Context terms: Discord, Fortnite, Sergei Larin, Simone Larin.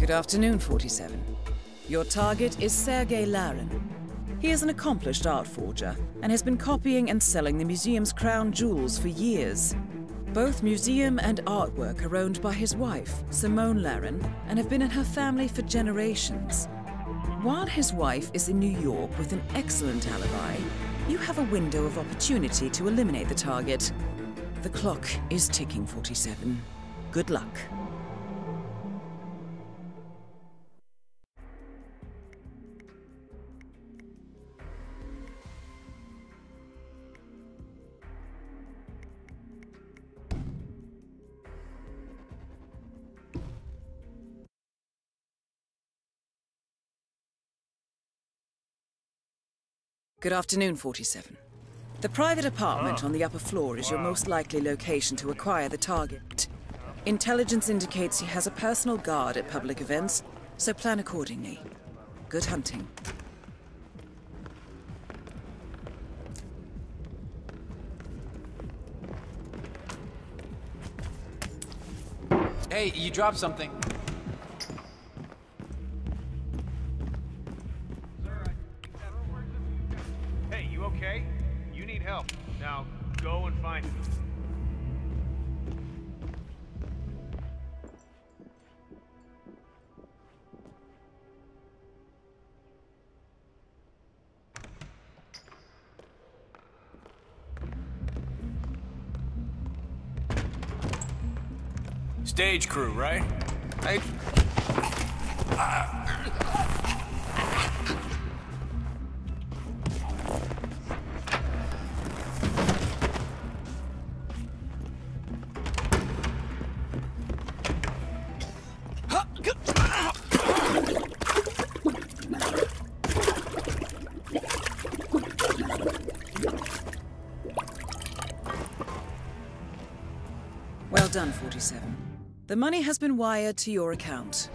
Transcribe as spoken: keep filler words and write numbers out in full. Good afternoon, forty-seven. Your target is Sergei Larin. He is an accomplished art forger and has been copying and selling the museum's crown jewels for years. Both museum and artwork are owned by his wife, Simone Larin, and have been in her family for generations. While his wife is in New York with an excellent alibi, you have a window of opportunity to eliminate the target. The clock is ticking, forty-seven. Good luck. Good afternoon, forty-seven. The private apartment on the upper floor is your most likely location to acquire the target. Intelligence indicates he has a personal guard at public events, so plan accordingly. Good hunting. Hey, you dropped something. Okay, you need help. Now, go and find it. Stage crew, right? I... Uh... Well done, forty-seven. The money has been wired to your account.